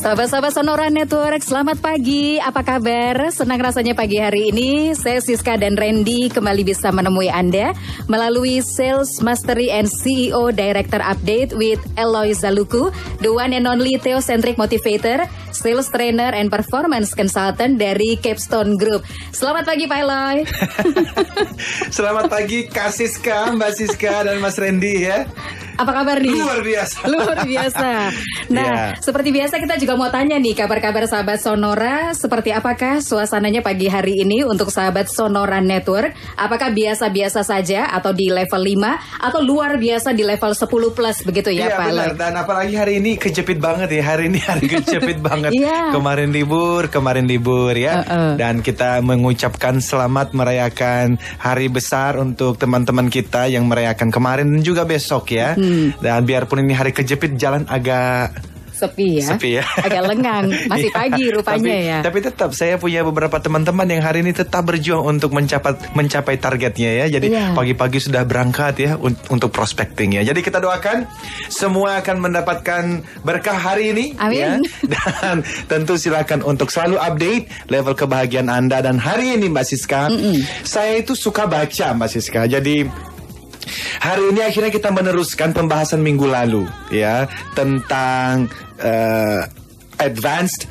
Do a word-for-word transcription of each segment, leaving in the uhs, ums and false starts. Sahabat-sahabat Sonora Network, selamat pagi. Apa kabar? Senang rasanya pagi hari ini. Saya Siska dan Randy kembali bisa menemui Anda melalui Sales Mastery and C E O Director Update with Eloy Zalukhu, the one and only Theocentric Motivator, Sales Trainer and Performance Consultant dari Capstone Group. Selamat pagi, Pak Eloy. Selamat pagi, Kak Siska, Mbak Siska, dan Mas Randy ya. Apa kabar nih? Luar biasa. Luar biasa. Nah, yeah. seperti biasa kita juga mau tanya nih kabar-kabar sahabat Sonora. Seperti apakah suasananya pagi hari ini untuk sahabat Sonora Network? Apakah biasa-biasa saja atau di level lima atau luar biasa di level sepuluh plus begitu ya, yeah, Pak? Iya benar. Dan apalagi hari ini kejepit banget ya. Hari ini hari kejepit banget. Yeah. Kemarin libur, kemarin libur ya. Uh-uh. Dan kita mengucapkan selamat merayakan hari besar untuk teman-teman kita yang merayakan kemarin dan juga besok ya. Hmm. Dan biarpun ini hari kejepit, jalan agak sepi ya, sepi ya. Agak lengang, masih yeah, pagi rupanya tapi, ya. Tapi tetap saya punya beberapa teman-teman yang hari ini tetap berjuang untuk mencapai mencapai targetnya ya. Jadi yeah. pagi-pagi sudah berangkat ya untuk prospecting ya. Jadi kita doakan semua akan mendapatkan berkah hari ini. Amin. Ya. Dan tentu silakan untuk selalu update level kebahagiaan Anda. Dan hari ini Mbak Siska, Mm-mm. saya itu suka baca Mbak Siska. Jadi hari ini akhirnya kita meneruskan pembahasan minggu lalu ya tentang uh, advanced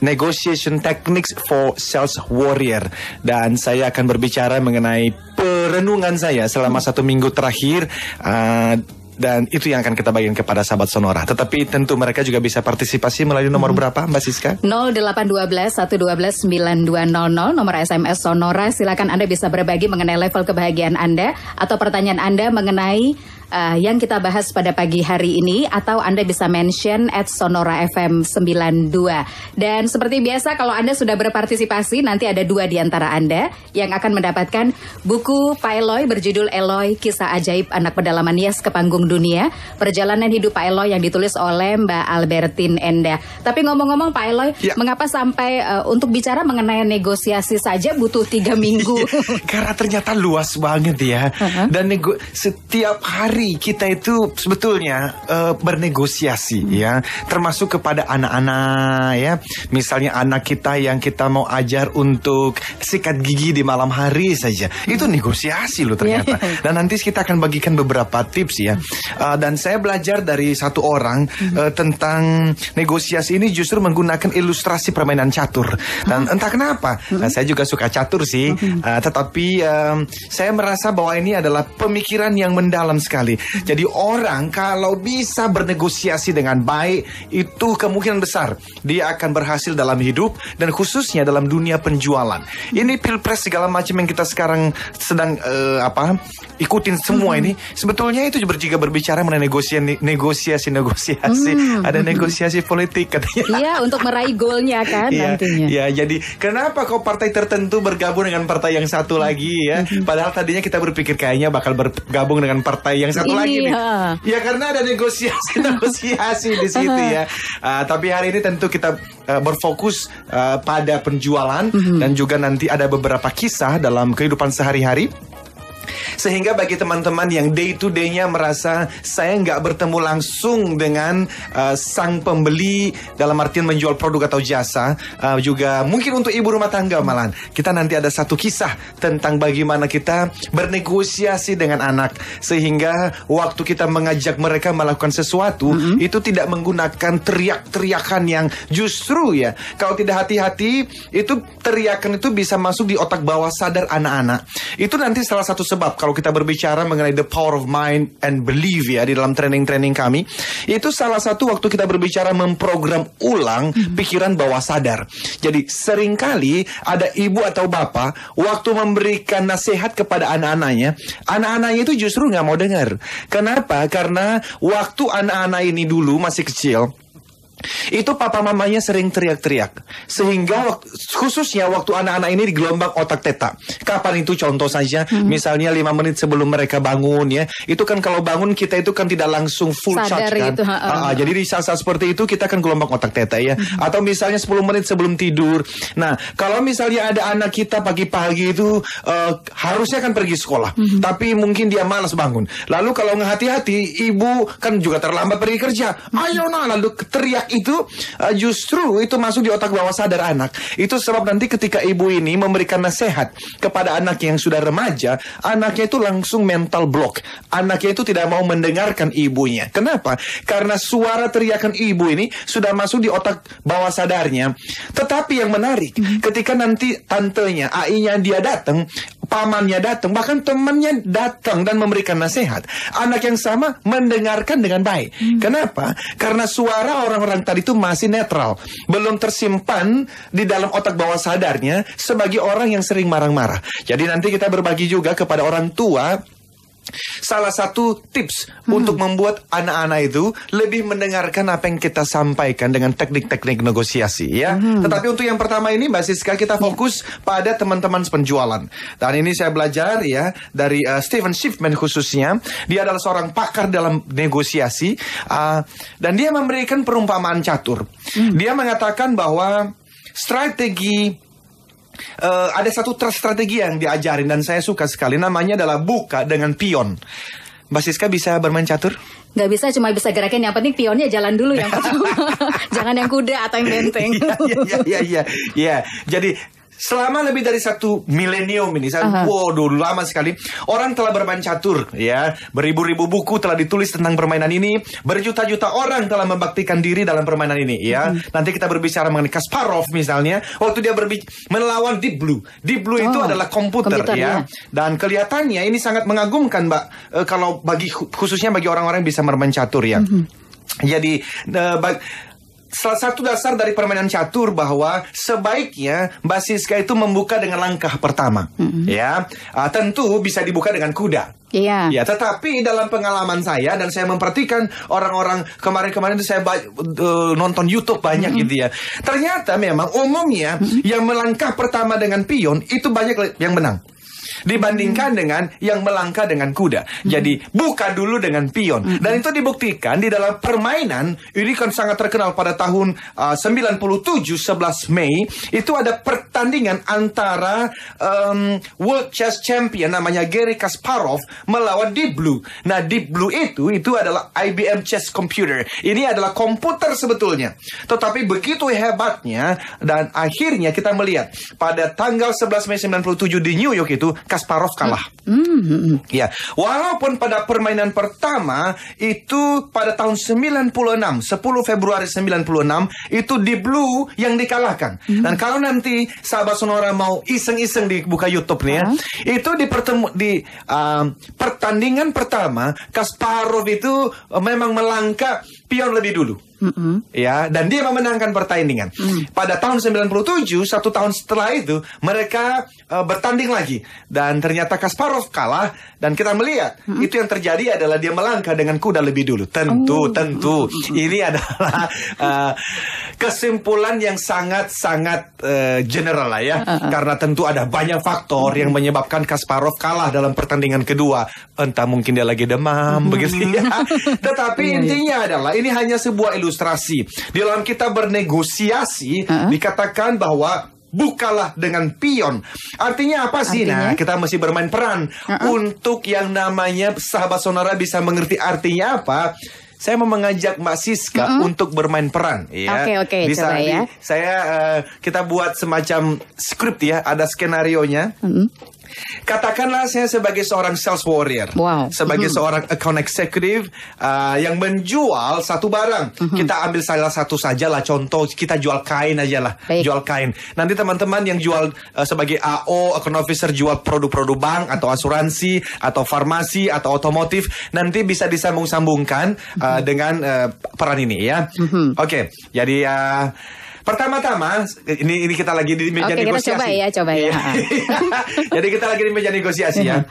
negotiation techniques for sales warrior, dan saya akan berbicara mengenai perenungan saya selama satu minggu terakhir. Uh, Dan itu yang akan kita bagikan kepada sahabat Sonora. Tetapi tentu mereka juga bisa partisipasi melalui nomor hmm. berapa Mbak Siska? nol delapan satu dua satu satu dua sembilan dua nol nol nomor S M S Sonora. Silakan Anda bisa berbagi mengenai level kebahagiaan Anda atau pertanyaan Anda mengenai Uh, yang kita bahas pada pagi hari ini, atau Anda bisa mention at Sonora F M sembilan puluh dua. Dan seperti biasa, kalau Anda sudah berpartisipasi, nanti ada dua di antara Anda yang akan mendapatkan buku Pak Eloy berjudul Eloy, Kisah Ajaib Anak Pedalaman Yes ke Panggung Dunia, Perjalanan Hidup Pak Eloy yang ditulis oleh Mbak Albertine Enda. Tapi ngomong-ngomong Pak Eloy, ya. mengapa sampai uh, untuk bicara mengenai negosiasi saja butuh tiga minggu? Karena ternyata luas banget ya. Uh-huh. Dan nego- setiap hari kita itu sebetulnya uh, bernegosiasi ya, termasuk kepada anak-anak ya. Misalnya anak kita yang kita mau ajar untuk sikat gigi di malam hari saja, hmm. itu negosiasi loh ternyata. Yeah. Dan nanti kita akan bagikan beberapa tips ya. Uh, dan saya belajar dari satu orang hmm. uh, tentang negosiasi ini justru menggunakan ilustrasi permainan catur. Dan hmm. entah kenapa, hmm. nah, saya juga suka catur sih. Hmm. Uh, tetapi uh, saya merasa bahwa ini adalah pemikiran yang mendalam sekali. Jadi orang kalau bisa bernegosiasi dengan baik, itu kemungkinan besar dia akan berhasil dalam hidup dan khususnya dalam dunia penjualan. Ini pilpres segala macam yang kita sekarang sedang uh, apa ikutin semua hmm. ini sebetulnya itu juga berbicara mengenai negosiasi negosiasi negosiasi. Hmm. Ada negosiasi politik katanya. Iya, untuk meraih goalnya kan ya, nantinya. Iya, jadi kenapa kok partai tertentu bergabung dengan partai yang satu lagi ya? Hmm. Padahal tadinya kita berpikir kayaknya bakal bergabung dengan partai yang satu lagi nih. Ya karena ada negosiasi negosiasi di situ ya. Uh, tapi hari ini tentu kita uh, berfokus uh, pada penjualan mm-hmm. dan juga nanti ada beberapa kisah dalam kehidupan sehari-hari. Sehingga bagi teman-teman yang day to day-nya merasa saya nggak bertemu langsung dengan uh, sang pembeli dalam artian menjual produk atau jasa, uh, juga mungkin untuk ibu rumah tangga malahan, kita nanti ada satu kisah tentang bagaimana kita bernegosiasi dengan anak sehingga waktu kita mengajak mereka melakukan sesuatu mm-hmm. itu tidak menggunakan teriak-teriakan yang justru ya kalau tidak hati-hati itu teriakan itu bisa masuk di otak bawah sadar anak-anak. Itu nanti salah satu sebab kalau kita berbicara mengenai the power of mind and belief ya di dalam training-training kami, itu salah satu waktu kita berbicara memprogram ulang hmm. pikiran bawah sadar. Jadi seringkali ada ibu atau bapak waktu memberikan nasihat kepada anak-anaknya, anak-anaknya itu justru nggak mau dengar. Kenapa? Karena waktu anak-anak ini dulu masih kecil, itu papa mamanya sering teriak-teriak sehingga waktu, khususnya waktu anak-anak ini digelombang otak teta. Kapan itu contoh saja hmm. misalnya lima menit sebelum mereka bangun ya. Itu kan kalau bangun kita itu kan tidak langsung full sadar charge kan itu, ha-ha. Ha-ha. Jadi di saat-saat seperti itu kita kan gelombang otak teta ya hmm. Atau misalnya sepuluh menit sebelum tidur. Nah kalau misalnya ada anak kita pagi-pagi itu uh, harusnya kan pergi sekolah hmm. tapi mungkin dia malas bangun. Lalu kalau nggak hati-hati ibu kan juga terlambat pergi kerja. hmm. Ayo nah lalu teriak itu uh, justru itu masuk di otak bawah sadar anak. Itu sebab nanti ketika ibu ini memberikan nasihat kepada anaknya yang sudah remaja, anaknya itu langsung mental block. Anaknya itu tidak mau mendengarkan ibunya. Kenapa? Karena suara teriakan ibu ini sudah masuk di otak bawah sadarnya. Tetapi yang menarik, mm-hmm. ketika nanti tantenya, A I-nya dia datang, pamannya datang, bahkan temannya datang dan memberikan nasihat, anak yang sama mendengarkan dengan baik. Hmm. Kenapa? Karena suara orang-orang tadi itu masih netral, belum tersimpan di dalam otak bawah sadarnya sebagai orang yang sering marah-marah. Jadi nanti kita berbagi juga kepada orang tua salah satu tips hmm. untuk membuat anak-anak itu lebih mendengarkan apa yang kita sampaikan dengan teknik-teknik negosiasi, ya. Hmm. Tetapi untuk yang pertama ini, Mbak Siska, kita fokus yeah. pada teman-teman penjualan. Dan ini saya belajar ya dari uh, Stephen Schiffman khususnya. Dia adalah seorang pakar dalam negosiasi uh, dan dia memberikan perumpamaan catur. Hmm. Dia mengatakan bahwa strategi Uh, ada satu strategi yang diajarin dan saya suka sekali, namanya adalah buka dengan pion. Mbak Siska bisa bermain catur? Gak bisa, cuma bisa gerakin. Yang penting pionnya jalan dulu yang pertama. Jangan yang kuda atau yang benteng. Iya, iya, iya. Jadi selama lebih dari satu milenium ini, saya uh-huh. wow, dulu lama sekali orang telah bermain catur, ya. Beribu-ribu buku telah ditulis tentang permainan ini, berjuta-juta orang telah membaktikan diri dalam permainan ini, ya. Uh-huh. Nanti kita berbicara mengenai Kasparov misalnya, waktu dia berbi- melawan Deep Blue. Deep Blue oh, itu adalah komputer, komputer ya. ya. Dan kelihatannya ini sangat mengagumkan, Mbak, e, kalau bagi khususnya bagi orang-orang yang bisa bermain catur, ya. Uh-huh. Jadi e, bag- salah satu dasar dari permainan catur bahwa sebaiknya Mbak Siska itu membuka dengan langkah pertama, mm-hmm. ya. Uh, tentu bisa dibuka dengan kuda. Iya. Yeah. Ya, tetapi dalam pengalaman saya dan saya memperhatikan orang-orang kemarin-kemarin itu saya ba- uh, nonton YouTube banyak mm-hmm. gitu ya. Ternyata memang umumnya mm-hmm. yang melangkah pertama dengan pion itu banyak yang menang dibandingkan mm-hmm. dengan yang melangkah dengan kuda. Mm-hmm. Jadi buka dulu dengan pion. Mm-hmm. Dan itu dibuktikan di dalam permainan ini kan sangat terkenal pada tahun uh, sembilan puluh tujuh, sebelas Mei itu ada pertandingan antara um, World Chess Champion namanya Garry Kasparov melawan Deep Blue. Nah, Deep Blue itu itu adalah I B M Chess Computer. Ini adalah komputer sebetulnya. Tetapi begitu hebatnya dan akhirnya kita melihat pada tanggal sebelas Mei sembilan puluh tujuh di New York itu Kasparov kalah. Mm-hmm. Ya, walaupun pada permainan pertama itu pada tahun sembilan puluh enam, sepuluh Februari sembilan puluh enam itu Deep Blue yang dikalahkan. Mm-hmm. Dan kalau nanti sahabat Sonora mau iseng-iseng dibuka YouTube nih, ya, uh-huh. itu di, pertemu- di uh, pertandingan pertama Kasparov itu uh, memang melangkah pion lebih dulu. Mm-hmm. Ya, dan dia memenangkan pertandingan. Mm. Pada tahun sembilan puluh tujuh, satu tahun setelah itu, mereka uh, bertanding lagi dan ternyata Kasparov kalah dan kita melihat mm-hmm. itu yang terjadi adalah dia melangkah dengan kuda lebih dulu. Tentu, oh. tentu. Mm-hmm. Ini adalah uh, kesimpulan yang sangat-sangat uh, general lah ya. Uh-uh. Karena tentu ada banyak faktor mm-hmm. yang menyebabkan Kasparov kalah dalam pertandingan kedua. Entah mungkin dia lagi demam, mm-hmm. begitu ya. Tetapi yeah, intinya yeah. adalah ini hanya sebuah ilusi. Ilustrasi. Di dalam kita bernegosiasi uh-huh. dikatakan bahwa bukalah dengan pion. Artinya apa sih? Artinya? Nah, kita mesti bermain peran uh-uh. untuk yang namanya sahabat Sonora bisa mengerti artinya apa. Saya mau mengajak Mbak Siska mm-hmm. untuk bermain peran. Oke ya. Oke, okay, okay, coba ya. Saya uh, kita buat semacam skrip ya, ada skenarionya. Mm-hmm. Katakanlah saya sebagai seorang sales warrior, wow. sebagai mm-hmm. seorang account executive uh, yang menjual satu barang. Mm-hmm. Kita ambil salah satu saja lah, contoh kita jual kain aja lah, Baik. jual kain. Nanti teman-teman yang jual uh, sebagai A O, account officer jual produk-produk bank atau asuransi atau farmasi atau otomotif, nanti bisa disambung-sambungkan. Uh, Uh, dengan uh, peran ini ya. Mm-hmm. Oke, okay, jadi uh, pertama-tama ini ini kita lagi di meja okay, negosiasi. Oke, kita coba ya, coba ya. Jadi kita lagi di meja negosiasi ya.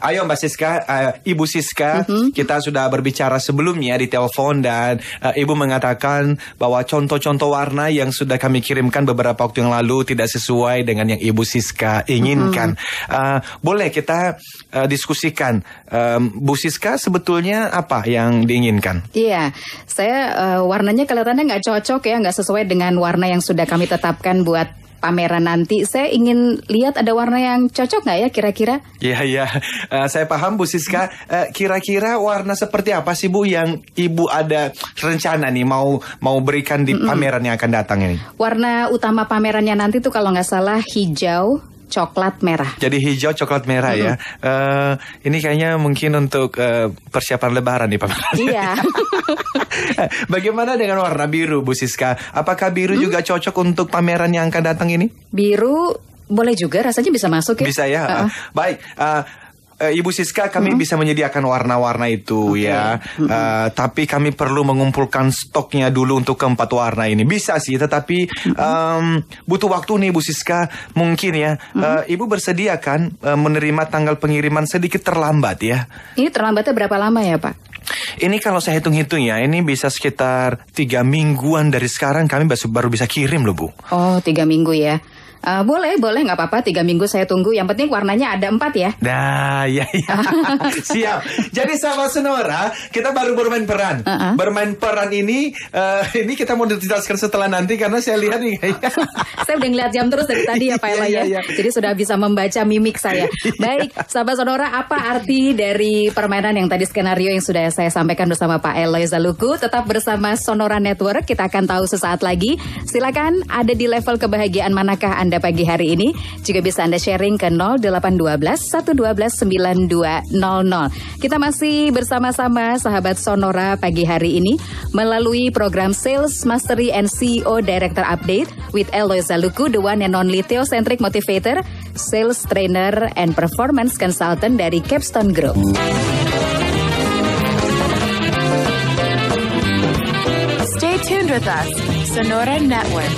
Ayo Mbak Siska, uh, Ibu Siska, mm-hmm. kita sudah berbicara sebelumnya di telepon dan uh, Ibu mengatakan bahwa contoh-contoh warna yang sudah kami kirimkan beberapa waktu yang lalu tidak sesuai dengan yang Ibu Siska inginkan. Mm-hmm. Uh, boleh kita uh, diskusikan, um, Bu Siska sebetulnya apa yang diinginkan? Iya, saya uh, warnanya kelihatannya nggak cocok ya, nggak sesuai dengan warna yang sudah kami tetapkan buat pameran nanti. Saya ingin lihat ada warna yang cocok nggak ya kira-kira? Iya, iya. Uh, saya paham Bu Siska. Uh, kira-kira warna seperti apa sih Bu yang Ibu ada rencana nih mau mau berikan di pameran yang akan datang ini? Warna utama pamerannya nanti tuh kalau nggak salah hijau, coklat merah. Jadi hijau, coklat merah mm-hmm. ya. Uh, ini kayaknya mungkin untuk uh, persiapan Lebaran nih, Pak. Iya. Bagaimana dengan warna biru, Bu Siska? Apakah biru hmm? juga cocok untuk pameran yang akan datang ini? Biru boleh juga, rasanya bisa masuk ya. Bisa ya. Uh-uh. Baik. Uh, Ibu Siska, kami hmm. bisa menyediakan warna-warna itu okay. ya. Hmm. Uh, tapi kami perlu mengumpulkan stoknya dulu untuk keempat warna ini. Bisa sih, tetapi hmm. um, butuh waktu nih Bu Siska. Mungkin ya, hmm. uh, Ibu bersedia kan uh, menerima tanggal pengiriman sedikit terlambat ya? Ini terlambatnya berapa lama ya Pak? Ini kalau saya hitung-hitung ya, ini bisa sekitar tiga mingguan dari sekarang kami baru bisa kirim loh Bu. Oh, tiga minggu ya. Uh, boleh, boleh, nggak apa-apa. Tiga minggu saya tunggu. Yang penting warnanya ada empat ya. Nah, ya, ya. Siap. Jadi sama Sonora, kita baru bermain peran. Uh-uh. Bermain peran ini, uh, ini kita mau dijelaskan setelah nanti karena saya lihat nih. Saya udah ngeliat jam terus dari tadi ya Pak Eloy ya. Ya, ya. Jadi sudah bisa membaca mimik saya. Baik, sahabat Sonora, apa arti dari permainan yang tadi skenario yang sudah saya sampaikan bersama Pak Eloy Zalukhu? Tetap bersama Sonora Network. Kita akan tahu sesaat lagi. Silakan ada di level kebahagiaan manakah Anda pagi hari ini. Juga bisa Anda sharing ke nol delapan satu dua satu satu dua sembilan dua nol nol. Kita masih bersama-sama sahabat Sonora pagi hari ini melalui program Sales Mastery and C E O Director Update with Eloy Zalukhu, the one and only Theocentric Motivator, Sales Trainer and Performance Consultant dari Capstone Group. Stay tuned with us, Sonora Network.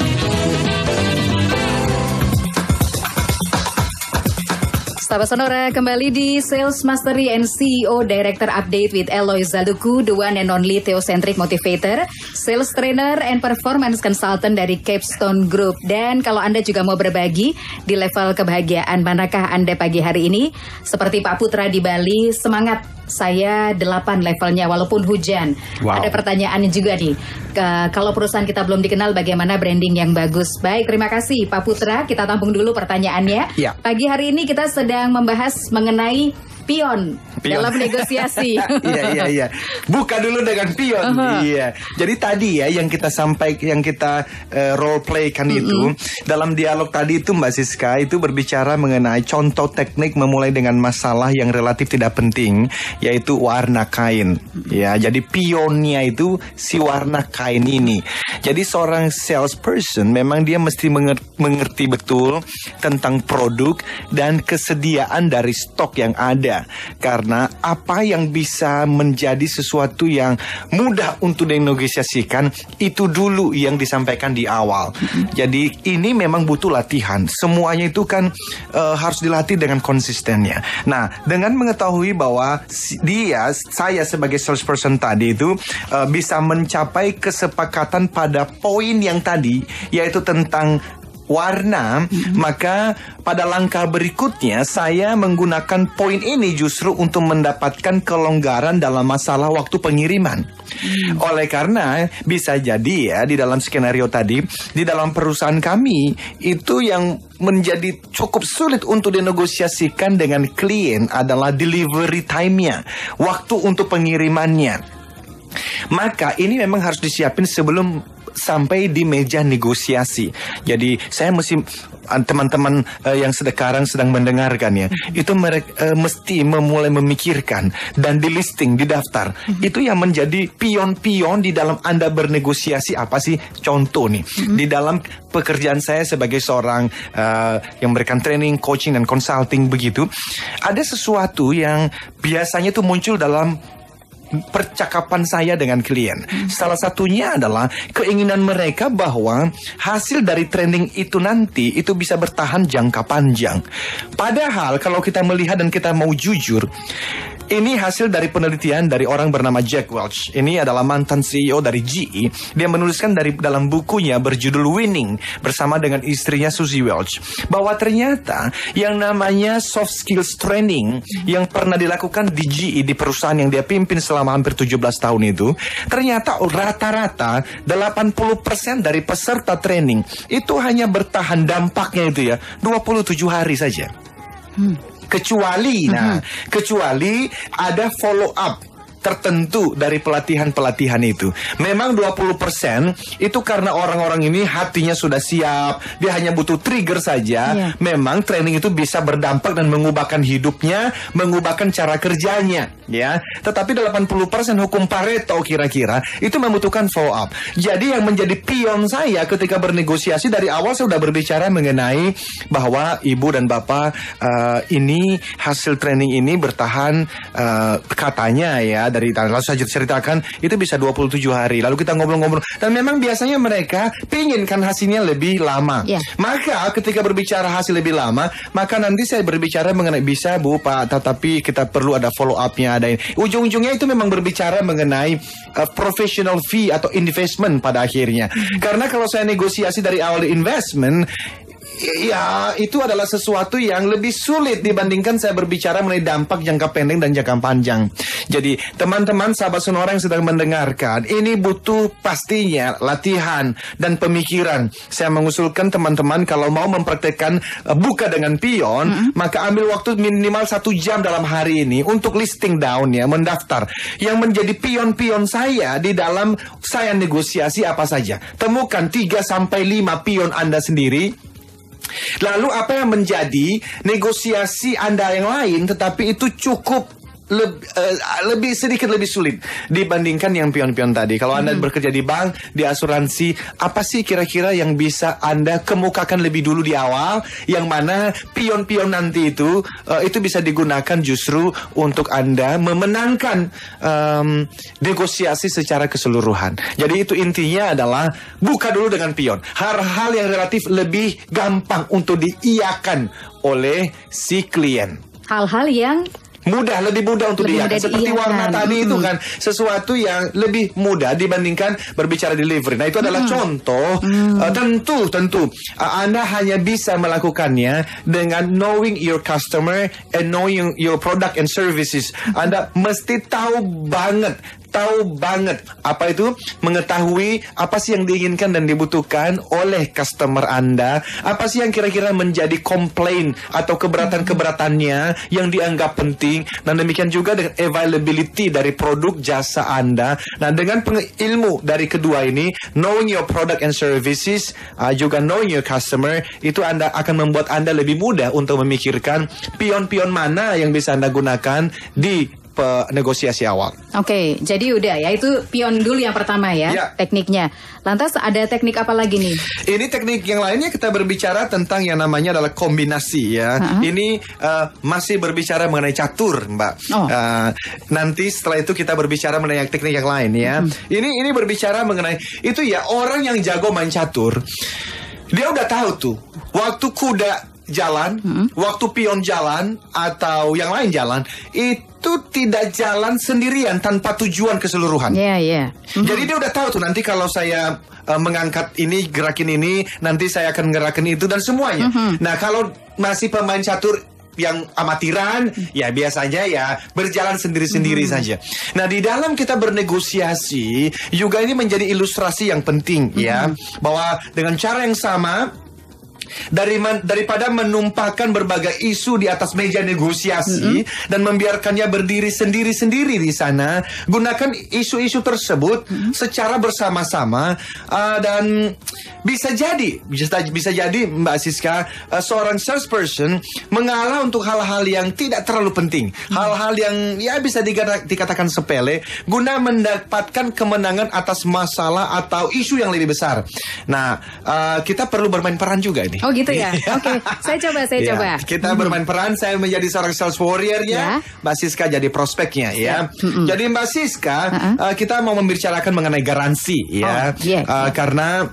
Sahabat Sonora, kembali di Sales Mastery and C E O Director Update with Eloy Zalukhu, the one and only Theocentric Motivator, Sales Trainer and Performance Consultant dari Capstone Group. Dan kalau Anda juga mau berbagi di level kebahagiaan manakah Anda pagi hari ini, seperti Pak Putra di Bali, semangat. Saya delapan levelnya walaupun hujan. Wow. Ada pertanyaan juga nih. Ke, kalau perusahaan kita belum dikenal, bagaimana branding yang bagus? Baik, terima kasih Pak Putra. Kita tampung dulu pertanyaannya. Ya. Pagi hari ini kita sedang membahas mengenai pion, pion dalam negosiasi. Iya, iya, iya. Buka dulu dengan pion. Uh-huh. Iya. Jadi tadi ya yang kita sampaikan, yang kita uh, role play kan mm-hmm. itu dalam dialog tadi itu Mbak Siska itu berbicara mengenai contoh teknik memulai dengan masalah yang relatif tidak penting, yaitu warna kain. Ya, jadi pionnya itu si warna kain ini. Jadi seorang salesperson memang dia mesti mengerti betul tentang produk dan kesediaan dari stok yang ada. Karena apa yang bisa menjadi sesuatu yang mudah untuk dinegosiasikan itu dulu yang disampaikan di awal. Jadi ini memang butuh latihan. Semuanya itu kan e, harus dilatih dengan konsistennya. Nah, dengan mengetahui bahwa dia, saya sebagai salesperson tadi itu e, bisa mencapai kesepakatan pada poin yang tadi, yaitu tentang warna, mm-hmm. maka pada langkah berikutnya saya menggunakan poin ini justru untuk mendapatkan kelonggaran dalam masalah waktu pengiriman. Mm-hmm. Oleh karena bisa jadi ya di dalam skenario tadi, di dalam perusahaan kami itu yang menjadi cukup sulit untuk dinegosiasikan dengan klien adalah delivery time-nya, waktu untuk pengirimannya. Maka ini memang harus disiapin sebelum sampai di meja negosiasi. Jadi saya mesti teman-teman uh, yang sekarang sedang mendengarkan ya, mm-hmm. itu mereka uh, mesti memulai memikirkan dan di listing, di daftar. Mm-hmm. Itu yang menjadi pion-pion di dalam Anda bernegosiasi apa sih? Contoh nih, mm-hmm. di dalam pekerjaan saya sebagai seorang uh, yang memberikan training, coaching dan consulting begitu, ada sesuatu yang biasanya tuh muncul dalam percakapan saya dengan klien. Hmm. Salah satunya adalah keinginan mereka bahwa hasil dari training itu nanti itu bisa bertahan jangka panjang. Padahal kalau kita melihat dan kita mau jujur, Ini hasil dari penelitian dari orang bernama Jack Welch. Ini adalah mantan C E O dari G E. Dia menuliskan dari dalam bukunya berjudul Winning bersama dengan istrinya Susie Welch, bahwa ternyata yang namanya soft skills training yang pernah dilakukan di G E, di perusahaan yang dia pimpin selama hampir tujuh belas tahun itu, ternyata rata-rata delapan puluh persen dari peserta training itu hanya bertahan dampaknya itu ya dua puluh tujuh hari saja. Hmm. Kecuali, nah, mm-hmm. kecuali ada follow up tertentu dari pelatihan-pelatihan itu. Memang dua puluh persen itu karena orang-orang ini hatinya sudah siap, dia hanya butuh trigger saja. Yeah. Memang training itu bisa berdampak dan mengubahkan hidupnya, mengubahkan cara kerjanya, ya. Tetapi delapan puluh persen hukum Pareto kira-kira itu membutuhkan follow up. Jadi yang menjadi pion saya ketika bernegosiasi dari awal, saya sudah berbicara mengenai bahwa ibu dan bapak, uh, ini hasil training ini bertahan, uh, katanya ya, dari lalu saya ceritakan itu bisa dua puluh tujuh hari. Lalu kita ngobrol-ngobrol, dan memang biasanya mereka pingin kan hasilnya lebih lama. Yeah. Maka ketika berbicara hasil lebih lama, maka nanti saya berbicara mengenai bisa bu pak, tetapi kita perlu ada follow upnya, ada ini. Ujung-ujungnya itu memang berbicara mengenai uh, professional fee atau investment pada akhirnya. Mm-hmm. Karena kalau saya negosiasi dari awal investment, ya, itu adalah sesuatu yang lebih sulit dibandingkan saya berbicara mengenai dampak jangka pendek dan jangka panjang. Jadi, teman-teman sahabat Sonora yang sedang mendengarkan, ini butuh pastinya latihan dan pemikiran. Saya mengusulkan teman-teman kalau mau mempraktekkan uh, buka dengan pion, mm-hmm. maka ambil waktu minimal satu jam dalam hari ini untuk listing down ya, mendaftar. Yang menjadi pion-pion saya di dalam saya negosiasi apa saja. Temukan tiga sampai lima pion Anda sendiri. Lalu apa yang menjadi negosiasi Anda yang lain, tetapi itu cukup Leb, uh, lebih sedikit lebih sulit dibandingkan yang pion-pion tadi. Kalau Anda hmm. bekerja di bank, di asuransi, apa sih kira-kira yang bisa Anda kemukakan lebih dulu di awal, yang mana pion-pion nanti itu uh, itu bisa digunakan justru untuk Anda memenangkan um, negosiasi secara keseluruhan. Jadi itu intinya adalah buka dulu dengan pion, hal-hal yang relatif lebih gampang untuk diiakan oleh si klien, hal-hal yang mudah, lebih mudah untuk lebih dia mudah seperti diiakan. Warna tadi hmm. itu kan sesuatu yang lebih mudah dibandingkan berbicara delivery. Nah itu adalah hmm. contoh hmm. Uh, tentu tentu uh, Anda hanya bisa melakukannya dengan knowing your customer and knowing your product and services. Anda mesti tahu banget tahu banget apa itu, mengetahui apa sih yang diinginkan dan dibutuhkan oleh customer Anda, apa sih yang kira-kira menjadi komplain atau keberatan-keberatannya yang dianggap penting, dan demikian juga dengan availability dari produk jasa Anda. Nah dengan ilmu dari kedua ini, knowing your product and services, uh, juga knowing your customer, itu Anda akan membuat Anda lebih mudah untuk memikirkan pion-pion mana yang bisa Anda gunakan di negosiasi awal. Oke, jadi udah ya, itu pion dulu yang pertama ya, ya, tekniknya. Lantas ada teknik apa lagi nih? Ini teknik yang lainnya kita berbicara tentang yang namanya adalah kombinasi ya. Uh-huh. Ini uh, masih berbicara mengenai catur, Mbak. Oh. Uh, nanti setelah itu kita berbicara mengenai teknik yang lain ya. Hmm. Ini ini berbicara mengenai itu ya, orang yang jago main catur, dia udah tahu tuh waktu kuda jalan, hmm. waktu pion jalan atau yang lain jalan, itu tidak jalan sendirian tanpa tujuan keseluruhan. Iya, yeah, iya. Yeah. Mm-hmm. Jadi dia udah tahu tuh nanti kalau saya uh, mengangkat ini, gerakin ini, nanti saya akan gerakin itu dan semuanya. Mm-hmm. Nah, kalau masih pemain catur yang amatiran, ya biasanya ya berjalan sendiri-sendiri hmm. saja. Nah di dalam kita bernegosiasi juga ini menjadi ilustrasi yang penting hmm. ya, bahwa dengan cara yang sama, Dari man, daripada menumpahkan berbagai isu di atas meja negosiasi mm-hmm. dan membiarkannya berdiri sendiri-sendiri di sana, gunakan isu-isu tersebut mm-hmm. secara bersama-sama, uh, dan bisa jadi bisa, bisa jadi Mbak Siska, uh, seorang salesperson mengalah untuk hal-hal yang tidak terlalu penting, mm-hmm. hal-hal yang ya bisa digata, dikatakan sepele, guna mendapatkan kemenangan atas masalah atau isu yang lebih besar. Nah uh, kita perlu bermain peran juga ini. Oh gitu ya. Oke, okay. saya coba, saya yeah. coba. Kita mm-hmm. bermain peran, saya menjadi seorang sales warrior-nya, yeah. Mbak Siska jadi prospeknya ya. Yeah. Mm-hmm. Jadi Mbak Siska, uh-huh. uh, kita mau membicarakan mengenai garansi ya. Oh, yeah, uh, yeah. Karena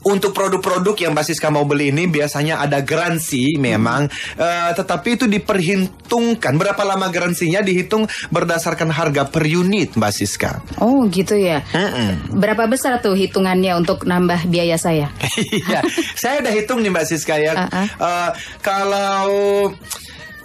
Untuk produk-produk yang Mbak Siska mau beli ini biasanya ada garansi memang, uh, tetapi itu diperhitungkan berapa lama garansinya dihitung berdasarkan harga per unit, Mbak Siska. Oh gitu ya. Mm-mm. Berapa besar tuh hitungannya untuk nambah biaya saya? Iya, saya udah hitung nih Mbak Siska ya. Uh-uh. uh, kalau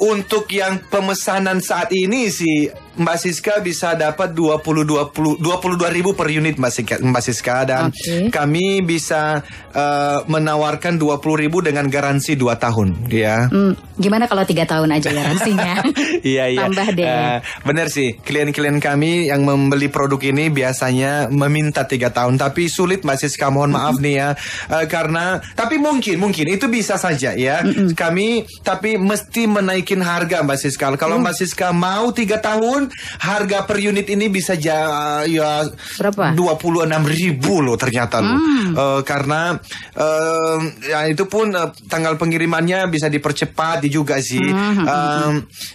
untuk yang pemesanan saat ini sih Mbak Siska bisa dapat dua puluh dua ribu per unit Mbak Siska. Dan okay, kami bisa uh, menawarkan dua puluh ribu dengan garansi dua tahun ya. Mm, gimana kalau tiga tahun aja garansinya? Iya, iya. Tambah deh. Uh, bener sih, klien-klien kami yang membeli produk ini biasanya meminta tiga tahun. Tapi sulit Mbak Siska, mohon maaf mm-hmm. nih ya. Uh, karena, tapi mungkin, mungkin itu bisa saja ya. Mm-hmm. Kami, tapi mesti menaikin harga Mbak Siska. Kalau mm. Mbak Siska mau tiga tahun, harga per unit ini bisa ja, ya berapa? dua puluh enam ribu loh ternyata loh. Hmm. Uh, karena uh, ya itu pun uh, tanggal pengirimannya bisa dipercepat juga sih. Hmm. Uh,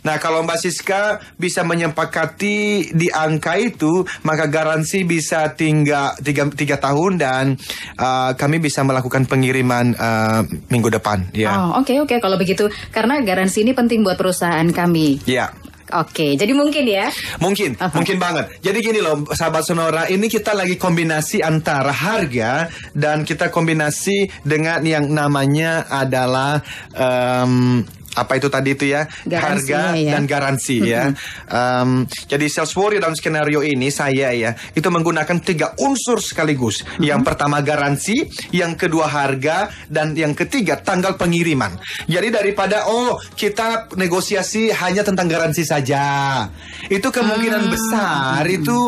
nah kalau Mbak Siska bisa menyepakati di angka itu, maka garansi bisa tinggal tiga tahun dan uh, kami bisa melakukan pengiriman uh, minggu depan. Ya. Oh oke okay, oke okay. Kalau begitu, karena garansi ini penting buat perusahaan kami. Iya. Yeah. Oke, jadi mungkin ya? Mungkin, uh-huh. mungkin banget. Jadi gini loh, sahabat Sonora, ini kita lagi kombinasi antara harga dan kita kombinasi dengan yang namanya adalah um, apa itu tadi itu ya, garansi, harga ya, dan garansi mm-hmm. ya. Um, jadi sales warrior dalam skenario ini saya ya itu menggunakan tiga unsur sekaligus. Mm-hmm. Yang pertama garansi, yang kedua harga, dan yang ketiga tanggal pengiriman. Jadi daripada oh kita negosiasi hanya tentang garansi saja, itu kemungkinan ah. besar mm-hmm. itu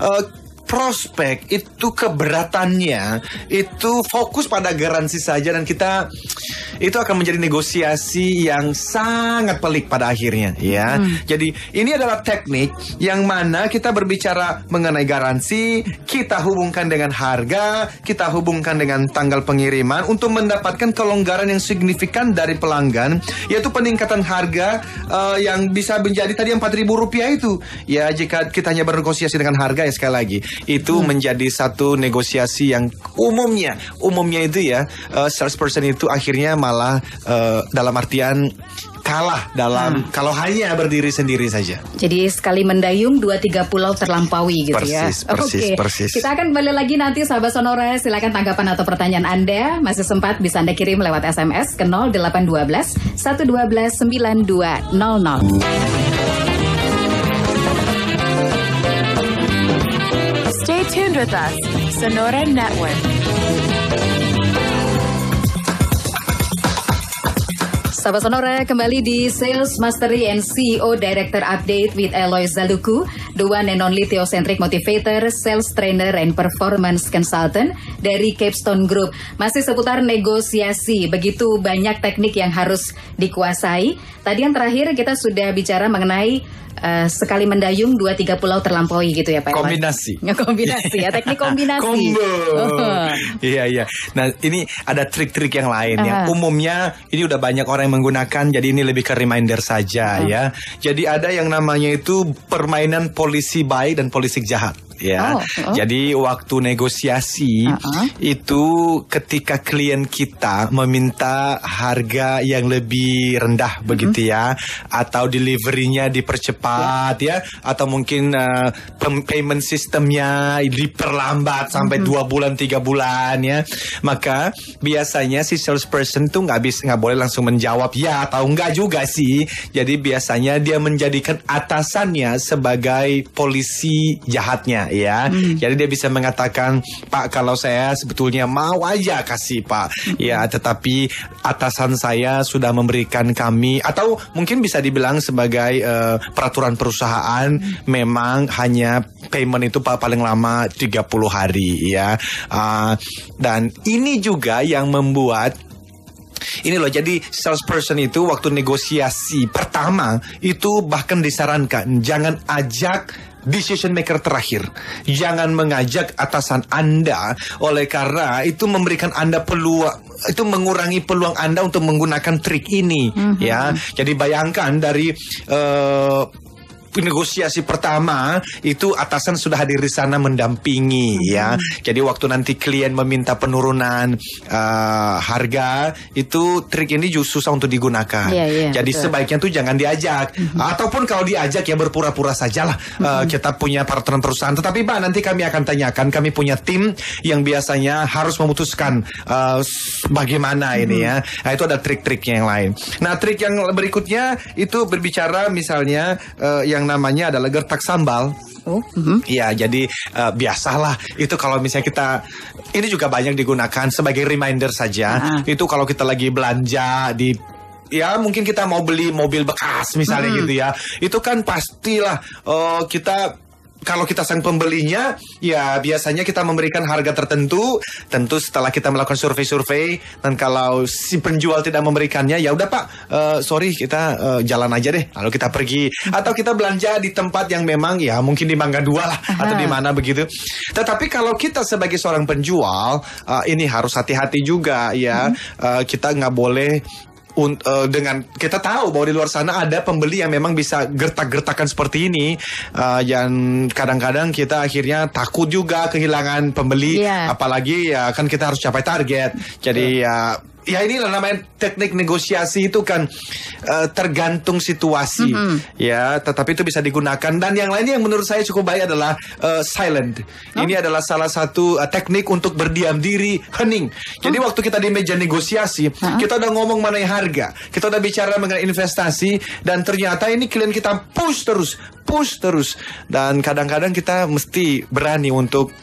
uh, prospek itu keberatannya itu fokus pada garansi saja dan kita itu akan menjadi negosiasi yang sangat pelik pada akhirnya ya. Hmm. Jadi ini adalah teknik yang mana kita berbicara mengenai garansi, kita hubungkan dengan harga, kita hubungkan dengan tanggal pengiriman untuk mendapatkan kelonggaran yang signifikan dari pelanggan, yaitu peningkatan harga uh, yang bisa menjadi tadi empat ribu rupiah itu. Ya jika kita hanya bernegosiasi dengan harga ya sekali lagi itu hmm. menjadi satu negosiasi yang umumnya umumnya itu ya uh, salesperson itu akhirnya malah uh, dalam artian kalah dalam hmm. kalau hanya berdiri sendiri saja. Jadi sekali mendayung dua tiga pulau terlampaui gitu persis, ya. Persis, okay. persis. Kita akan balik lagi nanti sahabat Sonora, silakan tanggapan atau pertanyaan Anda masih sempat bisa Anda kirim lewat S M S ke nol delapan satu dua satu satu dua sembilan dua nol nol. Tuned with us, Sonora Network. Sahabat Sonora, kembali di Sales Mastery and C E O Director Update with Eloy Zalukhu, the one and only Theocentric Motivator, Sales Trainer and Performance Consultant dari Capstone Group. Masih seputar negosiasi, begitu banyak teknik yang harus dikuasai. Tadi yang terakhir kita sudah bicara mengenai Uh, sekali mendayung dua tiga pulau terlampaui gitu ya Pak. Kombinasi. Ya, kombinasi ya, teknik kombinasi. Combo. Oh. Iya iya. Nah ini ada trik-trik yang lain uh. ya. Umumnya ini udah banyak orang yang menggunakan, jadi ini lebih ke reminder saja uh. ya. Jadi ada yang namanya itu permainan polisi baik dan polisi jahat. Ya, oh, oh. Jadi waktu negosiasi uh-uh. itu ketika klien kita meminta harga yang lebih rendah uh-huh. begitu ya, atau delivery-nya dipercepat yeah. ya, atau mungkin uh, payment sistemnya diperlambat sampai uh-huh. dua bulan tiga bulan ya, maka biasanya si salesperson tuh nggak bisa nggak boleh langsung menjawab ya atau enggak juga sih, jadi biasanya dia menjadikan atasannya sebagai polisi jahatnya. Ya, hmm. jadi dia bisa mengatakan, Pak, kalau saya sebetulnya mau aja kasih Pak, ya, tetapi atasan saya sudah memberikan kami, atau mungkin bisa dibilang sebagai uh, peraturan perusahaan, hmm. memang hanya payment itu Pak paling lama tiga puluh hari, ya, uh, dan ini juga yang membuat ini loh, jadi salesperson itu waktu negosiasi pertama itu bahkan disarankan jangan ajak decision maker terakhir. Jangan mengajak atasan Anda oleh karena itu memberikan Anda peluang, itu mengurangi peluang Anda untuk menggunakan trik ini mm-hmm. ya. Jadi bayangkan dari uh, negosiasi pertama itu atasan sudah hadir di sana mendampingi hmm. ya. Jadi waktu nanti klien meminta penurunan uh, harga, itu trik ini susah untuk digunakan. Yeah, yeah, Jadi betul. sebaiknya tuh jangan diajak. Hmm. Ataupun kalau diajak ya berpura-pura sajalah hmm. uh, kita punya partner perusahaan. Tetapi Pak, nanti kami akan tanyakan, kami punya tim yang biasanya harus memutuskan uh, bagaimana hmm. ini ya. Nah, itu ada trik-triknya yang lain. Nah, trik yang berikutnya itu berbicara misalnya uh, yang namanya adalah gertak sambal. Oh, uh-huh. Ya, jadi uh, biasalah itu kalau misalnya kita, ini juga banyak digunakan sebagai reminder saja. Uh-huh. Itu kalau kita lagi belanja di, ya mungkin kita mau beli mobil bekas misalnya hmm. gitu ya. Itu kan pastilah uh, kita, kalau kita sang pembelinya, ya biasanya kita memberikan harga tertentu. Tentu setelah kita melakukan survei-survei, dan kalau si penjual tidak memberikannya, ya udah Pak, uh, sorry kita uh, jalan aja deh. Lalu kita pergi, atau kita belanja di tempat yang memang ya mungkin di Mangga Dua lah, Aha. atau di mana begitu. Tetapi kalau kita sebagai seorang penjual, uh, ini harus hati-hati juga ya. Hmm. Uh, kita nggak boleh. Und, uh, dengan kita tahu bahwa di luar sana ada pembeli yang memang bisa gertak-gertakan seperti ini, uh, yang kadang-kadang kita akhirnya takut juga kehilangan pembeli, yeah. apalagi ya kan kita harus capai target. Jadi yeah. ya ya inilah namanya teknik negosiasi, itu kan uh, tergantung situasi mm-hmm. ya, tetapi itu bisa digunakan. Dan yang lainnya yang menurut saya cukup baik adalah uh, silent. Oh. Ini adalah salah satu uh, teknik untuk berdiam diri, hening. Jadi oh. waktu kita di meja negosiasi, uh-huh. kita udah ngomong mengenai harga, kita udah bicara mengenai investasi, dan ternyata ini klien kita push terus, push terus. Dan kadang-kadang kita mesti berani untuk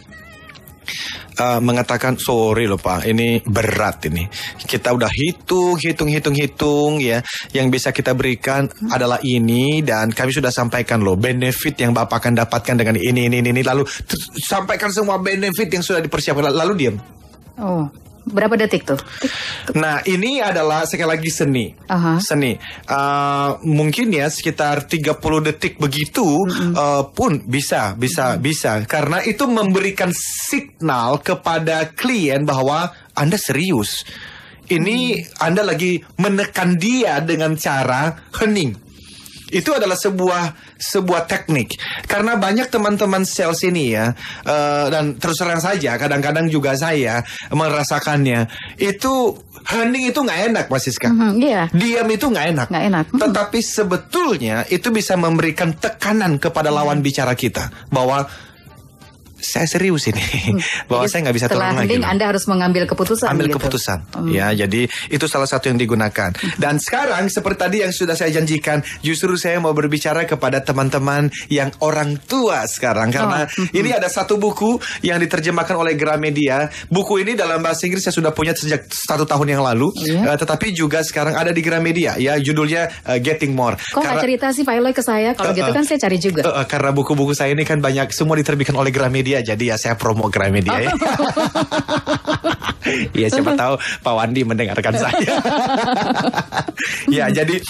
Uh, mengatakan sorry loh Pak, ini berat ini. Kita udah hitung, hitung, hitung, hitung ya. Yang bisa kita berikan hmm. adalah ini, dan kami sudah sampaikan loh benefit yang Bapak akan dapatkan dengan ini, ini, ini, ini. Lalu sampaikan semua benefit yang sudah dipersiapkan. Lalu diam. Oh. Berapa detik tuh? Nah, ini adalah sekali lagi seni. Uh-huh. Seni. Uh, mungkin ya sekitar tiga puluh detik begitu mm-hmm. uh, pun bisa, bisa, mm-hmm. bisa. Karena itu memberikan signal kepada klien bahwa Anda serius. Ini mm-hmm. Anda lagi menekan dia dengan cara hening. Itu adalah sebuah sebuah teknik, karena banyak teman-teman sales ini ya, uh, dan terus terang saja kadang-kadang juga saya merasakannya, itu hening itu nggak enak Mas Siska, mm-hmm, yeah. diam itu nggak enak, nggak enak. Mm-hmm. Tetapi sebetulnya itu bisa memberikan tekanan kepada lawan mm-hmm. bicara kita bahwa saya serius ini, bahwa jadi, saya nggak bisa tolong lagi. Setelah Anda harus mengambil keputusan. Ambil gitu. keputusan, hmm. ya. Jadi itu salah satu yang digunakan. Dan sekarang seperti tadi yang sudah saya janjikan, justru saya mau berbicara kepada teman-teman yang orang tua sekarang, karena oh. ini ada satu buku yang diterjemahkan oleh Gramedia. Buku ini dalam bahasa Inggris saya sudah punya sejak satu tahun yang lalu, yeah. uh, tetapi juga sekarang ada di Gramedia. Ya, judulnya uh, Getting More. Kok nggak cerita sih Pak Eloy ke saya? Kalau uh, gitu kan saya cari juga. Uh, uh, karena buku-buku saya ini kan banyak semua diterbitkan oleh Gramedia. Ya, jadi ya saya promo Gramedia ya. Ya siapa tahu Pak Wandi mendengarkan saya. Ya jadi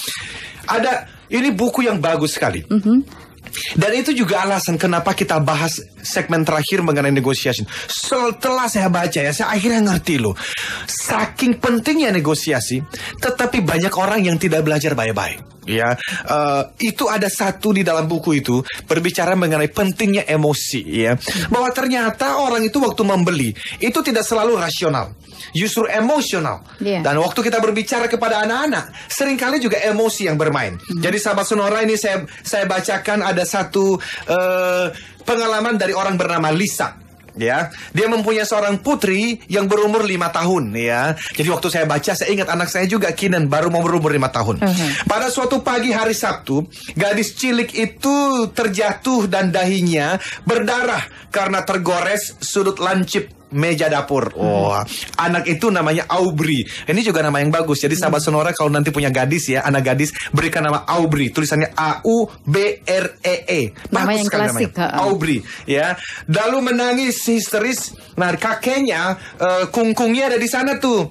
ada ini buku yang bagus sekali. Mm-hmm. Dan itu juga alasan kenapa kita bahas segmen terakhir mengenai negosiasi. Setelah saya baca ya, saya akhirnya ngerti loh. Saking pentingnya negosiasi, tetapi banyak orang yang tidak belajar baik-baik. Ya, uh, itu ada satu di dalam buku itu berbicara mengenai pentingnya emosi. Ya, bahwa ternyata orang itu waktu membeli itu tidak selalu rasional, justru emosional. Yeah. Dan waktu kita berbicara kepada anak-anak, seringkali juga emosi yang bermain. Mm-hmm. Jadi sahabat Sonora ini saya saya bacakan ada satu uh, pengalaman dari orang bernama Lisa. Ya, dia mempunyai seorang putri yang berumur lima tahun ya. Jadi waktu saya baca saya ingat anak saya juga Kinan baru mau berumur lima tahun. Uh-huh. Pada suatu pagi hari Sabtu, gadis cilik itu terjatuh dan dahinya berdarah karena tergores sudut lancip meja dapur. Oh, hmm. anak itu namanya Aubrey. Ini juga nama yang bagus. Jadi sahabat Sonora kalau nanti punya gadis ya, anak gadis berikan nama Aubrey. Tulisannya A U B R E E. Nama yang klasik. Namanya. Aubrey ya. Lalu menangis histeris. Nah, kakeknya uh, kungkungnya ada di sana tuh.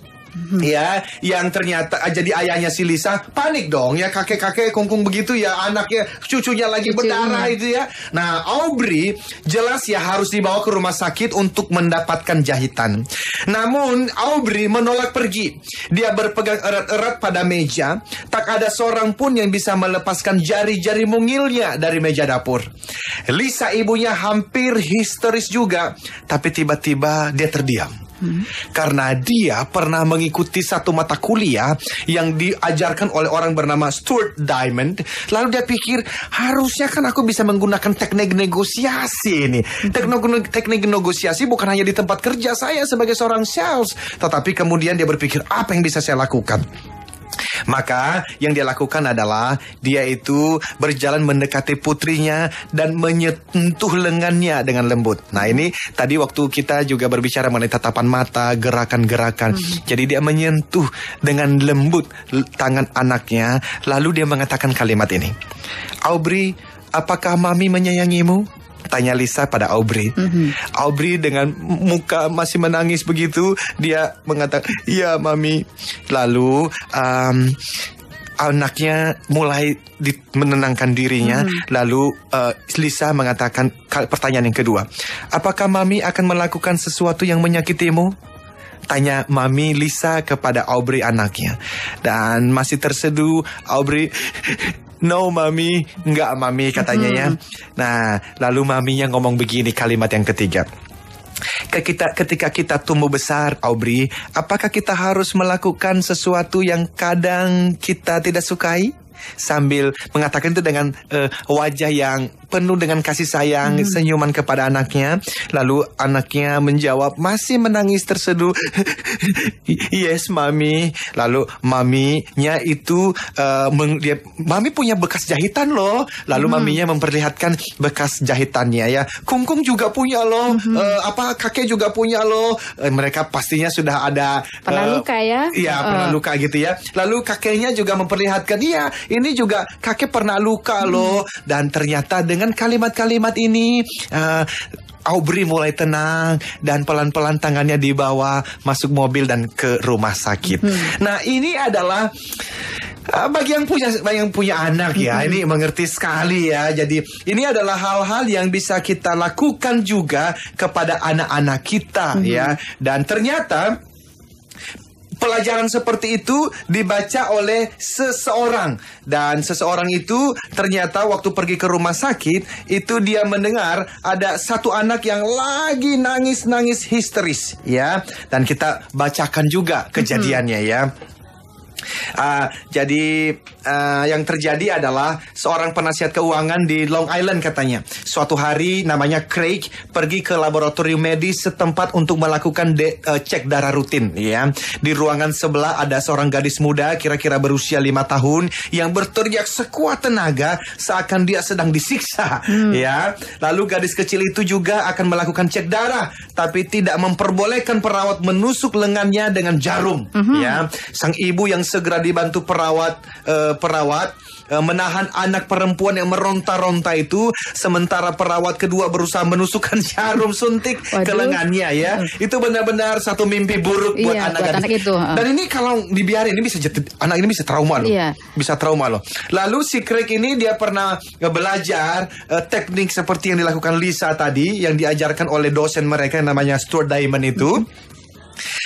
Ya, yang ternyata jadi ayahnya si Lisa. Panik dong ya, kakek-kakek kungkung begitu ya, anaknya, cucunya lagi cucunya. berdarah itu ya. Nah, Aubrey jelas ya harus dibawa ke rumah sakit untuk mendapatkan jahitan. Namun Aubrey menolak pergi. Dia berpegang erat-erat pada meja. Tak ada seorang pun yang bisa melepaskan jari-jari mungilnya dari meja dapur. Lisa ibunya hampir histeris juga, tapi tiba-tiba dia terdiam. Hmm. Karena dia pernah mengikuti satu mata kuliah yang diajarkan oleh orang bernama Stuart Diamond. Lalu dia pikir, harusnya kan aku bisa menggunakan teknik negosiasi ini. Teknik, teknik negosiasi bukan hanya di tempat kerja saya sebagai seorang sales, tetapi kemudian dia berpikir, apa yang bisa saya lakukan? Maka yang dia lakukan adalah dia itu berjalan mendekati putrinya dan menyentuh lengannya dengan lembut. Nah ini tadi waktu kita juga berbicara mengenai tatapan mata, gerakan-gerakan. Hmm. Jadi dia menyentuh dengan lembut tangan anaknya, lalu dia mengatakan kalimat ini. Aubrey, apakah mami menyayangimu? Tanya Lisa pada Aubrey. Mm-hmm. Aubrey dengan muka masih menangis begitu, dia mengatakan, "Iya, Mami." Lalu um, anaknya mulai menenangkan dirinya. Mm-hmm. Lalu uh, Lisa mengatakan pertanyaan yang kedua, "Apakah Mami akan melakukan sesuatu yang menyakitimu?" Tanya Mami Lisa kepada Aubrey anaknya. Dan masih terseduh, Aubrey... No mami, enggak mami katanya ya. Nah, lalu maminya ngomong begini kalimat yang ketiga. Kita, ketika kita tumbuh besar, Aubrey, apakah kita harus melakukan sesuatu yang kadang kita tidak sukai? Sambil mengatakan itu dengan uh, wajah yang penuh dengan kasih sayang, hmm. senyuman kepada anaknya. Lalu anaknya menjawab masih menangis terseduh, yes mami. Lalu maminya itu uh, meng, dia, mami punya bekas jahitan loh. Lalu hmm. maminya memperlihatkan bekas jahitannya ya. Kungkung juga punya loh, hmm. uh, apa kakek juga punya loh. Uh, mereka pastinya sudah ada pernah uh, luka ya. Iya uh. pernah luka gitu ya. Lalu kakeknya juga memperlihatkan iya. Ini juga kakek pernah luka loh. Hmm. Dan ternyata dengan kalimat-kalimat ini uh, Aubrey mulai tenang dan pelan-pelan tangannya dibawa masuk mobil dan ke rumah sakit. Hmm. Nah ini adalah uh, bagi yang punya bagi yang punya anak ya, hmm. ini mengerti sekali ya. Jadi ini adalah hal-hal yang bisa kita lakukan juga kepada anak-anak kita, hmm. ya. Dan ternyata pelajaran seperti itu dibaca oleh seseorang. Dan seseorang itu ternyata waktu pergi ke rumah sakit, itu dia mendengar ada satu anak yang lagi nangis-nangis histeris ya. Dan kita bacakan juga kejadiannya ya. Uh, jadi uh, yang terjadi adalah seorang penasihat keuangan di Long Island katanya. Suatu hari namanya Craig pergi ke laboratorium medis setempat untuk melakukan de- uh, cek darah rutin ya. Di ruangan sebelah ada seorang gadis muda kira-kira berusia lima tahun yang berteriak sekuat tenaga seakan dia sedang disiksa. hmm. ya. Lalu gadis kecil itu juga akan melakukan cek darah, tapi tidak memperbolehkan perawat menusuk lengannya dengan jarum. hmm. ya. Sang ibu yang segera dibantu perawat uh, perawat uh, menahan anak perempuan yang meronta-ronta itu, sementara perawat kedua berusaha menusukkan jarum suntik Waduh. ke lengannya ya. Itu benar-benar satu mimpi buruk buat iya, anak, buat anak itu. Dan ini kalau dibiarin ini bisa jadi, anak ini bisa trauma loh. Iya. Bisa trauma loh. Lalu si Craig ini dia pernah belajar uh, teknik seperti yang dilakukan Lisa tadi yang diajarkan oleh dosen mereka yang namanya Stuart Diamond itu. Mm-hmm.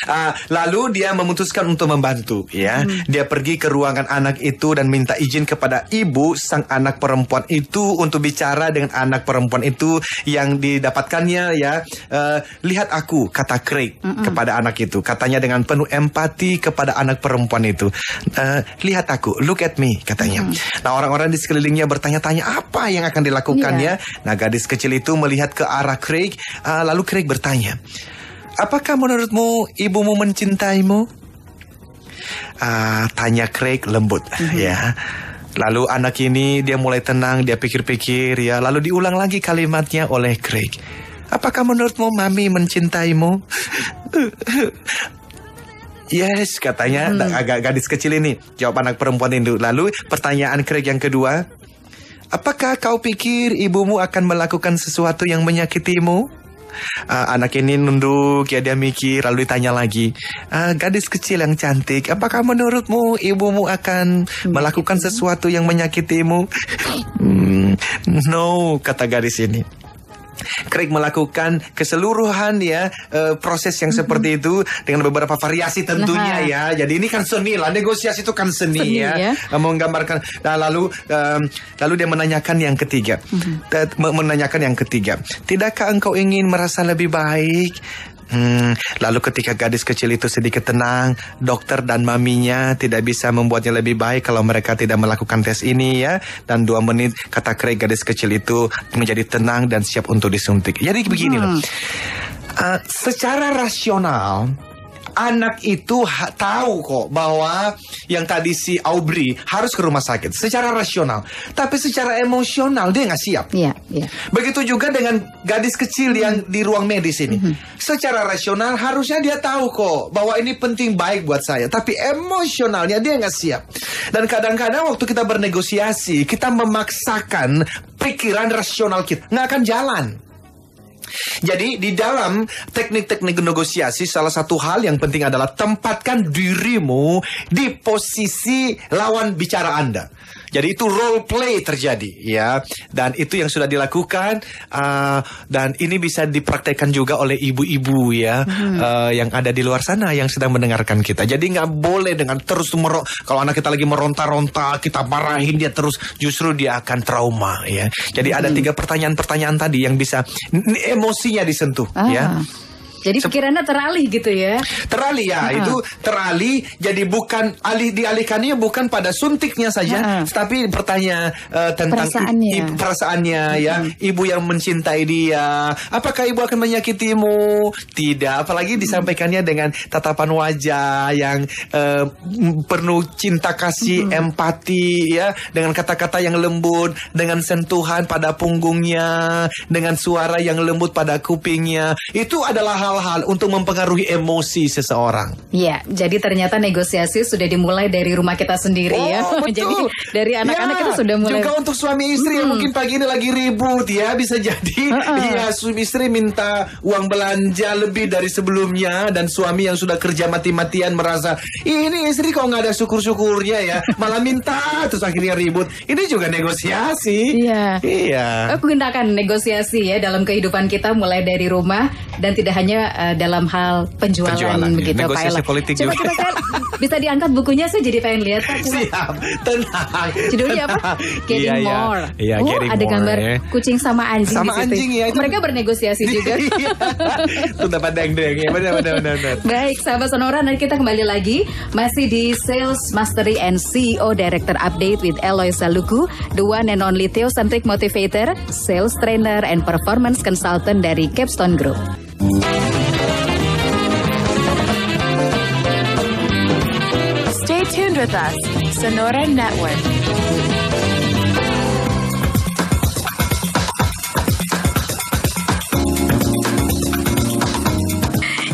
Uh, lalu dia memutuskan untuk membantu ya. hmm. Dia pergi ke ruangan anak itu dan minta izin kepada ibu sang anak perempuan itu untuk bicara dengan anak perempuan itu. Yang didapatkannya ya, uh, lihat aku, kata Craig Mm-mm. kepada anak itu. Katanya dengan penuh empati kepada anak perempuan itu. uh, Lihat aku, look at me, katanya. hmm. Nah orang-orang di sekelilingnya bertanya-tanya apa yang akan dilakukannya. yeah. Nah gadis kecil itu melihat ke arah Craig. uh, Lalu Craig bertanya, apakah menurutmu ibumu mencintaimu? Uh, tanya Craig lembut. Mm-hmm. Ya. Lalu anak ini dia mulai tenang, dia pikir-pikir ya. Lalu diulang lagi kalimatnya oleh Craig. Apakah menurutmu mami mencintaimu? Yes, katanya mm. agak gadis kecil ini. Jawab anak perempuan itu. Lalu pertanyaan Craig yang kedua. Apakah kau pikir ibumu akan melakukan sesuatu yang menyakitimu? Uh, anak ini nunduk, ya dia mikir, lalu ditanya lagi, uh, gadis kecil yang cantik, apakah menurutmu ibumu akan melakukan sesuatu yang menyakitimu? Hmm, no, kata gadis ini. Craig melakukan keseluruhan ya uh, proses yang mm-hmm. seperti itu dengan beberapa variasi tentunya nah. ya. Jadi ini kan seni lah, negosiasi itu kan seni, seni ya. ya. Menggambarkan. Nah, lalu um, lalu dia menanyakan yang ketiga, mm-hmm. menanyakan yang ketiga. Tidakkah engkau ingin merasa lebih baik? Hmm, lalu ketika gadis kecil itu sedikit tenang, dokter dan maminya tidak bisa membuatnya lebih baik kalau mereka tidak melakukan tes ini ya. Dan dua menit, kata Craig, gadis kecil itu menjadi tenang dan siap untuk disuntik. Jadi begini hmm. loh, uh, secara rasional anak itu ha- tahu kok bahwa yang tadi si Aubrey harus ke rumah sakit secara rasional, tapi secara emosional dia nggak siap. Iya, iya. Begitu juga dengan gadis kecil mm-hmm. yang di ruang medis ini. Mm-hmm. Secara rasional harusnya dia tahu kok bahwa ini penting baik buat saya, tapi emosionalnya dia nggak siap. Dan kadang-kadang waktu kita bernegosiasi, kita memaksakan pikiran rasional kita, nggak akan jalan. Jadi di dalam teknik-teknik negosiasi, salah satu hal yang penting adalah tempatkan dirimu di posisi lawan bicara Anda. Jadi itu role play terjadi ya, dan itu yang sudah dilakukan uh, dan ini bisa dipraktekkan juga oleh ibu-ibu ya hmm. uh, yang ada di luar sana yang sedang mendengarkan kita. Jadi nggak boleh dengan terus merok, kalau anak kita lagi meronta-ronta kita marahin dia terus, justru dia akan trauma ya. Jadi hmm. ada tiga pertanyaan-pertanyaan tadi yang bisa n- emosinya disentuh ah. ya. Jadi pikirannya teralih gitu ya? Teralih ya, uh-huh. itu teralih. Jadi bukan alih, dialihkannya bukan pada suntiknya saja, uh-huh. tapi bertanya uh, tentang perasaannya, i, i, perasaannya uh-huh. ya. Ibu yang mencintai dia, apakah ibu akan menyakitimu? Tidak, apalagi disampaikannya uh-huh. dengan tatapan wajah yang uh, penuh cinta kasih, uh-huh. empati ya, dengan kata-kata yang lembut, dengan sentuhan pada punggungnya, dengan suara yang lembut pada kupingnya. Itu adalah hal hal untuk mempengaruhi emosi seseorang. Iya, jadi ternyata negosiasi sudah dimulai dari rumah kita sendiri oh, ya. Betul. Jadi dari anak-anak ya, kita sudah mulai. Juga untuk suami istri hmm. yang mungkin pagi ini lagi ribut ya, bisa jadi uh-uh. ya suami istri minta uang belanja lebih dari sebelumnya dan suami yang sudah kerja mati-matian merasa ini istri kok nggak ada syukur-syukurnya ya, malah minta terus akhirnya ribut. Ini juga negosiasi. Iya. Iya. Gunakan negosiasi ya dalam kehidupan kita mulai dari rumah dan tidak hanya dalam hal penjualan, penjualan begitu ya. Negosiasi Pak politik coba juga. Kita kan bisa diangkat bukunya, saya jadi pengen lihat Pak. Siap, tenang. Judulnya apa? Getting iya, More. Iya, oh, getting ada more, gambar ya. Kucing sama anjing sama di situ. Anjing, ya, mereka bernegosiasi juga. Sudah padang-dang ya. Benar-benar. Baik, sahabat Sonora, nanti kita kembali lagi masih di Sales Mastery and C E O Director Update with Eloy Zalukhu, the one and only Theocentric Motivator, Sales Trainer and Performance Consultant dari Capstone Group. Stay tuned with us, Sonora Network.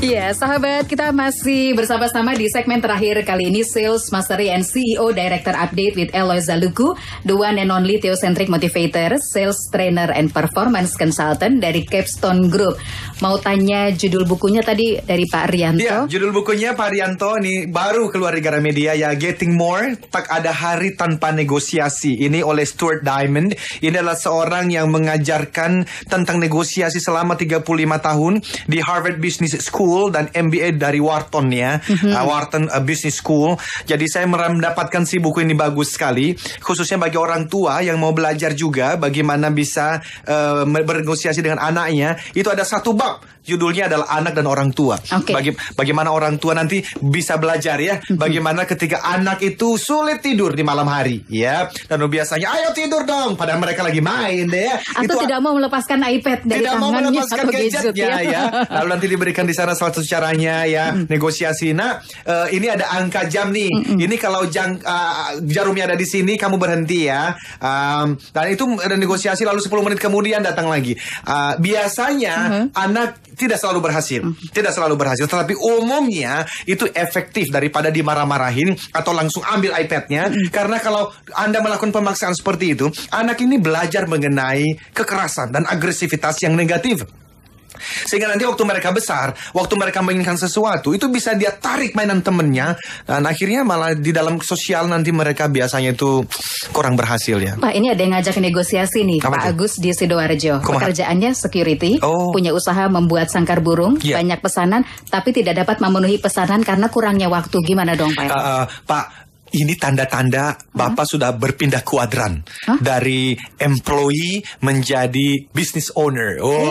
Ya, sahabat, kita masih bersama-sama di segmen terakhir kali ini Sales Mastery and C E O Director Update with Eloy Zalukhu, the one and only Theocentric Motivator, Sales Trainer and Performance Consultant dari Capstone Group. Mau tanya judul bukunya tadi dari Pak Rianto. Ya, judul bukunya Pak Rianto nih baru keluar di Gramedia ya, Getting More, Tak Ada Hari Tanpa Negosiasi. Ini oleh Stuart Diamond. Ini adalah seorang yang mengajarkan tentang negosiasi selama tiga puluh lima tahun di Harvard Business School dan M B A dari Wharton ya, mm-hmm. uh, Wharton uh, Business School. Jadi saya mendapatkan si buku ini bagus sekali, khususnya bagi orang tua yang mau belajar juga bagaimana bisa uh, bernegosiasi dengan anaknya. Itu ada satu bab, judulnya adalah anak dan orang tua. Okay. Bagi, bagaimana orang tua nanti bisa belajar ya, mm-hmm. bagaimana ketika anak itu sulit tidur di malam hari ya, dan biasanya ayo tidur dong, padahal mereka lagi main deh. Atau itu, tidak mau melepaskan iPad dari tidak tangannya, mau melepaskan gadgetnya ya. ya. Lalu nanti diberikan di sana satu caranya ya, mm. negosiasi. Nah, uh, ini ada angka jam nih. Mm-mm. Ini kalau jang, uh, jarumnya ada di sini, kamu berhenti ya. Um, dan itu ada negosiasi, lalu sepuluh menit kemudian datang lagi. Uh, biasanya uh-huh. anak tidak selalu berhasil, uh-huh. tidak selalu berhasil. Tetapi umumnya itu efektif daripada dimarah-marahin atau langsung ambil iPad-nya. Uh-huh. Karena kalau Anda melakukan pemaksaan seperti itu, anak ini belajar mengenai kekerasan dan agresivitas yang negatif. Sehingga nanti waktu mereka besar, waktu mereka menginginkan sesuatu, itu bisa dia tarik mainan temennya. Dan akhirnya malah di dalam sosial nanti mereka biasanya itu kurang berhasil ya. Pak, ini ada yang ngajak negosiasi nih. Apa Pak itu? Agus di Sidoarjo. Kumaha? Pekerjaannya security, oh. punya usaha membuat sangkar burung, yeah. banyak pesanan, tapi tidak dapat memenuhi pesanan karena kurangnya waktu. Gimana dong Pak? Uh, uh, Pak, ini tanda-tanda Bapak huh? sudah berpindah kuadran huh? dari employee menjadi business owner. Wah, wow,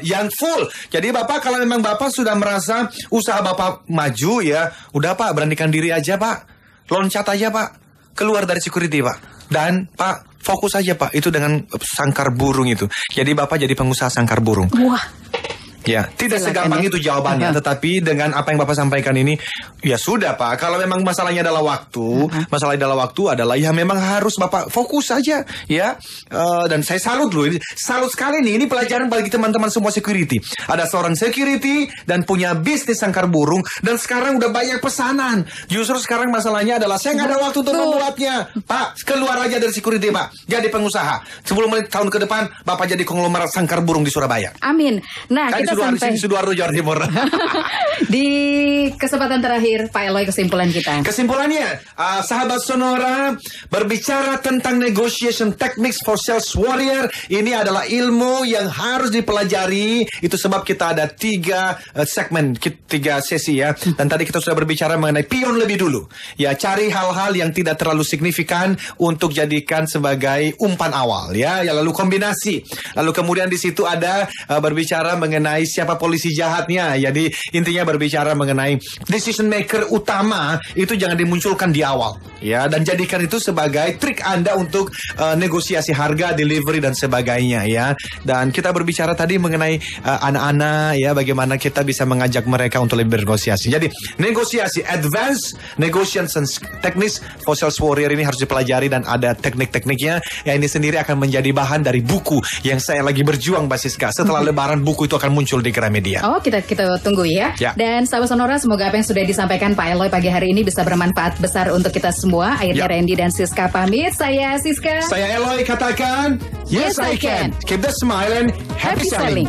yeah. yang full. Jadi Bapak kalau memang Bapak sudah merasa usaha Bapak maju ya, udah Pak, beranikan diri aja Pak. Loncat aja Pak. Keluar dari security Pak. Dan Pak, fokus aja Pak itu dengan sangkar burung itu. Jadi Bapak jadi pengusaha sangkar burung. Wah. Ya, tidak segampang itu jawabannya, uh-huh. tetapi dengan apa yang Bapak sampaikan ini, ya sudah Pak, kalau memang masalahnya adalah waktu, uh-huh. masalahnya adalah waktu adalah ya memang harus Bapak fokus saja, ya. Uh, dan saya salut loh, salut sekali nih, ini pelajaran bagi teman-teman semua security. Ada seorang security dan punya bisnis sangkar burung, dan sekarang udah banyak pesanan. Justru sekarang masalahnya adalah saya nggak ada waktu untuk membuatnya. Pak, keluar aja dari security Pak, jadi pengusaha. Sebelum tahun ke depan, Bapak jadi konglomerat sangkar burung di Surabaya. Amin. Nah, kan kita Sampai. Sidoarjo, Jawa Timur. Di kesempatan terakhir Pak Eloy, kesimpulan kita. Kesimpulannya, uh, sahabat Sonora, berbicara tentang negotiation techniques for sales warrior, ini adalah ilmu yang harus dipelajari. Itu sebab kita ada tiga uh, segmen, tiga sesi ya. Dan tadi kita sudah berbicara mengenai pion lebih dulu. Ya, cari hal-hal yang tidak terlalu signifikan untuk jadikan sebagai umpan awal ya. Ya, lalu kombinasi. Lalu kemudian di situ ada uh, berbicara mengenai siapa polisi jahatnya. Jadi intinya berbicara mengenai decision maker utama itu jangan dimunculkan di awal ya, dan jadikan itu sebagai trik Anda untuk uh, negosiasi harga, delivery dan sebagainya ya. Dan kita berbicara tadi mengenai uh, anak-anak ya, bagaimana kita bisa mengajak mereka untuk lebih bernegosiasi. Jadi negosiasi advance negotiation teknis for sales warrior ini harus dipelajari dan ada teknik-tekniknya ya. Ini sendiri akan menjadi bahan dari buku yang saya lagi berjuang Siska. Setelah lebaran buku itu akan muncul di Gramedia. Oh, kita kita tunggu ya. ya. Dan sahabat Sonora, semoga apa yang sudah disampaikan Pak Eloy pagi hari ini bisa bermanfaat besar untuk kita semua. Akhirnya ya. Randy dan Siska pamit. Saya Siska. Saya Eloy katakan, yes, yes I, I can. can. Keep the smile and happy, happy selling.